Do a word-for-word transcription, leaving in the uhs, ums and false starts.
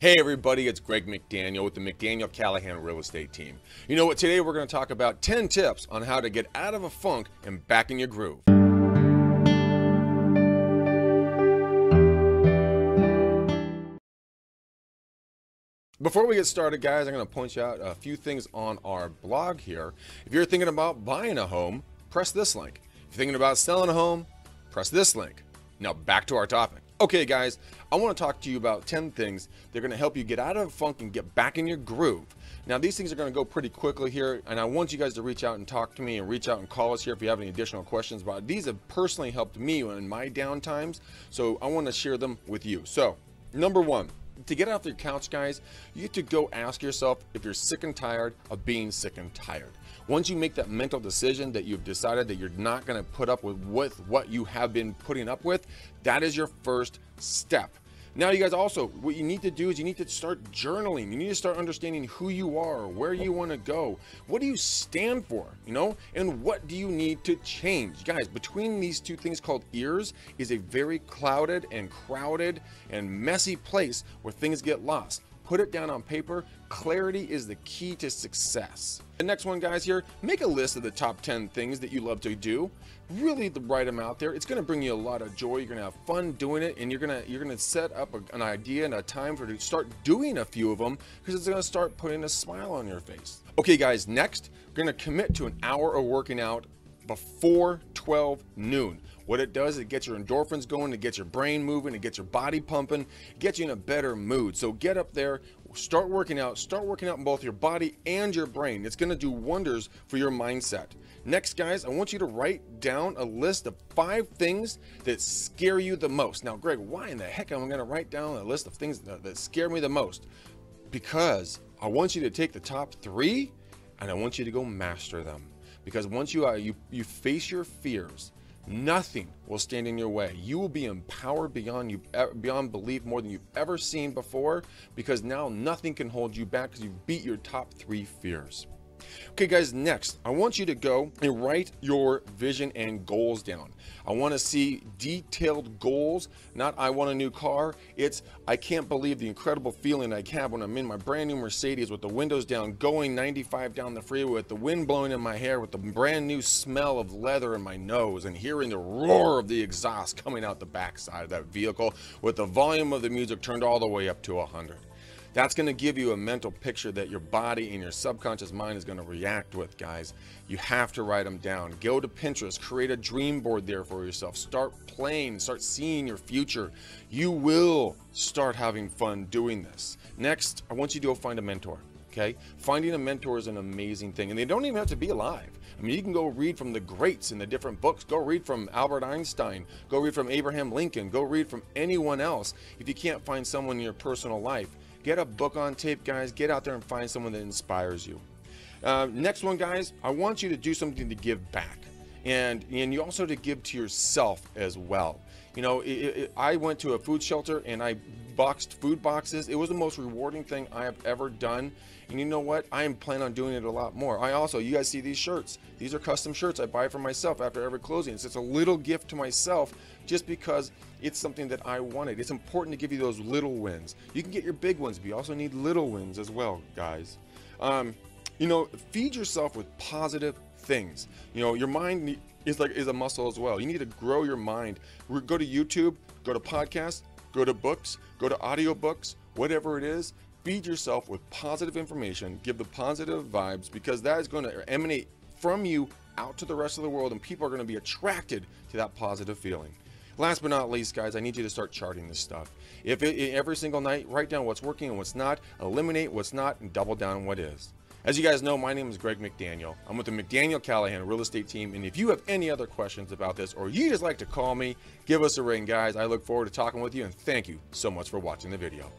Hey everybody, it's Greg McDaniel with the McDaniel Callahan Real Estate Team. You know what, today we're going to talk about ten tips on how to get out of a funk and back in your groove. Before we get started, guys, I'm going to point you out a few things on our blog here. If you're thinking about buying a home, press this link. If you're thinking about selling a home, press this link. Now back to our topic. Okay guys, I want to talk to you about ten things that are going to help you get out of funk and get back in your groove. Now these things are going to go pretty quickly here, and I want you guys to reach out and talk to me and reach out and call us here if you have any additional questions about it. These have personally helped me in my down times, so I want to share them with you. So number one, to get off your couch, guys, you have to go ask yourself if you're sick and tired of being sick and tired. Once you make that mental decision that you've decided that you're not going to put up with, with what you have been putting up with, that is your first step. Now, you guys, also, what you need to do is you need to start journaling. You need to start understanding who you are, where you want to go. What do you stand for, you know, and what do you need to change? Guys, between these two things called ears is a very clouded and crowded and messy place where things get lost. Put it down on paper. Clarity is the key to success. The next one, guys, here, make a list of the top ten things that you love to do. Really write them out there. It's going to bring you a lot of joy. You're going to have fun doing it, and you're going to you're going to set up a, an idea and a time for to start doing a few of them, because it's going to start putting a smile on your face. Okay, guys, next, we're going to commit to an hour of working out before twelve noon. What it does, it gets your endorphins going, it gets your brain moving, it gets your body pumping, it gets you in a better mood. So get up there, start working out, start working out in both your body and your brain. It's going to do wonders for your mindset. Next, guys, I want you to write down a list of five things that scare you the most. Now, Greg, why in the heck am I going to write down a list of things that, that scare me the most? Because I want you to take the top three and I want you to go master them. Because once you, uh, you, you face your fears, nothing will stand in your way. You will be empowered beyond you beyond belief, more than you've ever seen before, because now nothing can hold you back because you've beat your top three fears. Okay, guys, next, I want you to go and write your vision and goals down. I want to see detailed goals, not I want a new car. It's I can't believe the incredible feeling I have when I'm in my brand new Mercedes with the windows down, going ninety-five down the freeway with the wind blowing in my hair, with the brand new smell of leather in my nose, and hearing the roar of the exhaust coming out the backside of that vehicle with the volume of the music turned all the way up to one hundred. That's going to give you a mental picture that your body and your subconscious mind is going to react with, guys. You have to write them down. Go to Pinterest, create a dream board there for yourself. Start playing, start seeing your future. You will start having fun doing this. Next, I want you to go find a mentor. Okay? Finding a mentor is an amazing thing, and they don't even have to be alive. I mean, you can go read from the greats in the different books. Go read from Albert Einstein. Go read from Abraham Lincoln. Go read from anyone else. If you can't find someone in your personal life, get a book on tape, guys. Get out there and find someone that inspires you. Uh, next one, guys, I want you to do something to give back. And, and you also to give to yourself as well. You know, it, it, I went to a food shelter and I boxed food boxes. It was the most rewarding thing I have ever done. And you know what? I am planning on doing it a lot more. I also, you guys see these shirts. These are custom shirts I buy for myself after every closing. It's just a little gift to myself just because it's something that I wanted. It's important to give you those little wins. You can get your big ones, but you also need little wins as well, guys. Um, you know, feed yourself with positive things. You know, your mind is like is a muscle as well. You need to grow your mind. Go to YouTube, go to podcasts, go to books, go to audiobooks, whatever it is. Feed yourself with positive information. Give the positive vibes, because that is going to emanate from you out to the rest of the world, and people are going to be attracted to that positive feeling. Last but not least, guys, I need you to start charting this stuff. If it, every single night, write down what's working and what's not, eliminate what's not, and double down on what is. As you guys know, my name is Greg McDaniel. I'm with the McDaniel Callahan Real Estate Team, and if you have any other questions about this, or you just like to call me, give us a ring, guys. I look forward to talking with you, and thank you so much for watching the video.